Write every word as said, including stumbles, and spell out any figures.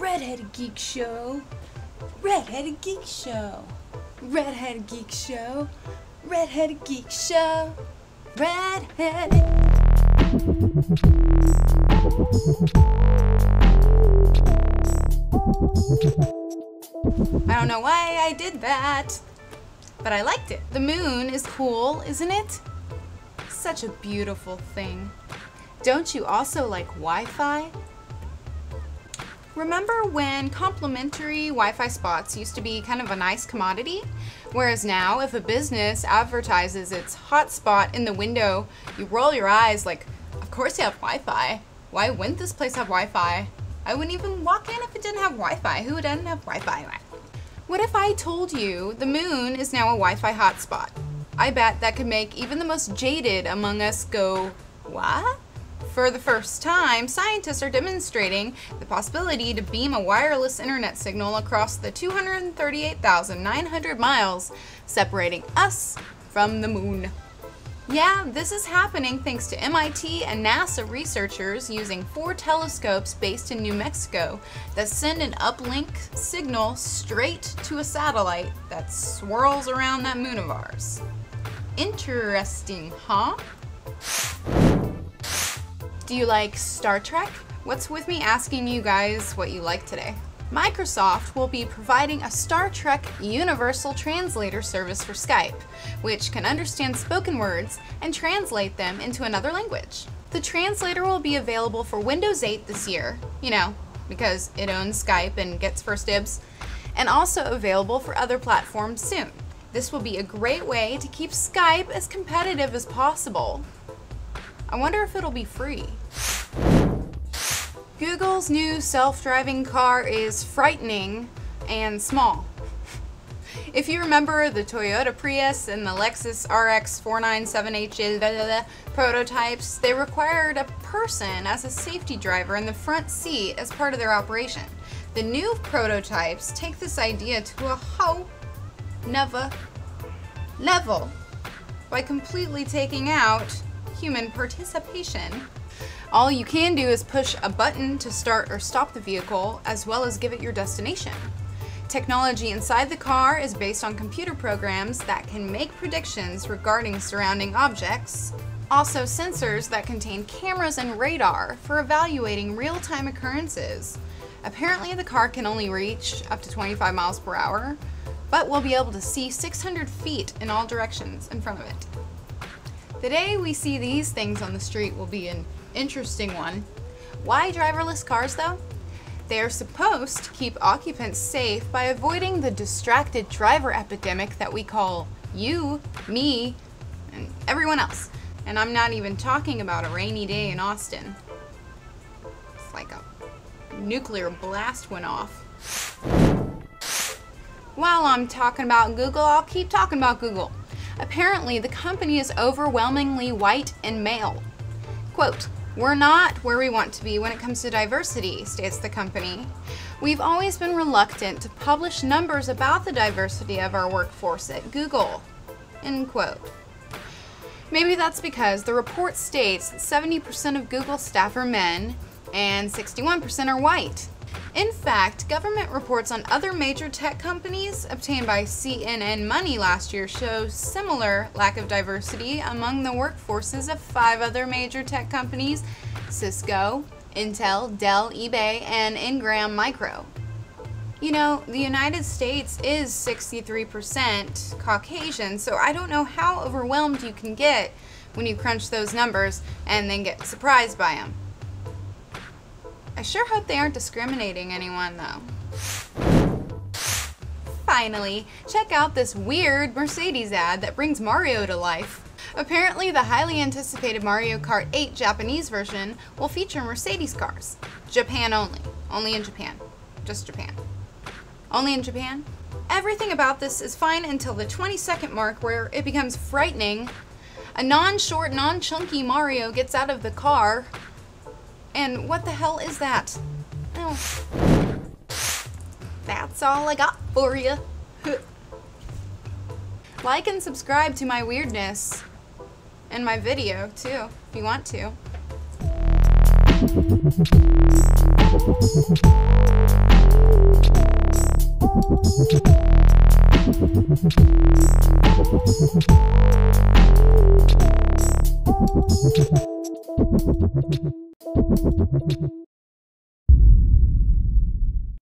Redheaded Geek Show. Redheaded Geek Show. Redheaded Geek Show. Redheaded Geek Show. Redheaded. I don't know why I did that, but I liked it. The moon is cool, isn't it? Such a beautiful thing. Don't you also like Wi-Fi? Remember when complimentary Wi-Fi spots used to be kind of a nice commodity? Whereas now, if a business advertises its hotspot in the window, you roll your eyes like, of course you have Wi-Fi. Why wouldn't this place have Wi-Fi? I wouldn't even walk in if it didn't have Wi-Fi. Who doesn't have Wi-Fi? What if I told you the moon is now a Wi-Fi hotspot? I bet that could make even the most jaded among us go, what? For the first time, scientists are demonstrating the possibility to beam a wireless internet signal across the two hundred thirty-eight thousand nine hundred miles separating us from the moon. Yeah, this is happening thanks to M I T and NASA researchers using four telescopes based in New Mexico that send an uplink signal straight to a satellite that swirls around that moon of ours. Interesting, huh? Do you like Star Trek? What's with me asking you guys what you like today? Microsoft will be providing a Star Trek Universal Translator service for Skype, which can understand spoken words and translate them into another language. The translator will be available for Windows eight this year, you know, because it owns Skype and gets first dibs, and also available for other platforms soon. This will be a great way to keep Skype as competitive as possible. I wonder if it'll be free. Google's new self-driving car is frightening and small. If you remember the Toyota Prius and the Lexus R X four ninety-seven H prototypes, they required a person as a safety driver in the front seat as part of their operation. The new prototypes take this idea to a whole nother level by completely taking out human participation. All you can do is push a button to start or stop the vehicle, as well as give it your destination. Technology inside the car is based on computer programs that can make predictions regarding surrounding objects, also sensors that contain cameras and radar for evaluating real-time occurrences. Apparently the car can only reach up to twenty-five miles per hour, but we'll be able to see six hundred feet in all directions in front of it. The day we see these things on the street will be an interesting one. Why driverless cars though? They are supposed to keep occupants safe by avoiding the distracted driver epidemic that we call you, me, and everyone else. And I'm not even talking about a rainy day in Austin. It's like a nuclear blast went off. While I'm talking about Google, I'll keep talking about Google. Apparently, the company is overwhelmingly white and male. Quote, "We're not where we want to be when it comes to diversity," states the company. "We've always been reluctant to publish numbers about the diversity of our workforce at Google," end quote. Maybe that's because the report states that seventy percent of Google staff are men and sixty-one percent are white. In fact, government reports on other major tech companies obtained by C N N Money last year show similar lack of diversity among the workforces of five other major tech companies: Cisco, Intel, Dell, eBay, and Ingram Micro. You know, the United States is sixty-three percent Caucasian, so I don't know how overwhelmed you can get when you crunch those numbers and then get surprised by them. I sure hope they aren't discriminating anyone, though. Finally, check out this weird Mercedes ad that brings Mario to life. Apparently, the highly anticipated Mario Kart eight Japanese version will feature Mercedes cars. Japan only. Only in Japan. Just Japan. Only in Japan? Everything about this is fine until the twenty-second mark, where it becomes frightening. A non-short, non-chunky Mario gets out of the car. And what the hell is that? Oh. That's all I got for you. Like and subscribe to my weirdness. And my video, too, if you want to.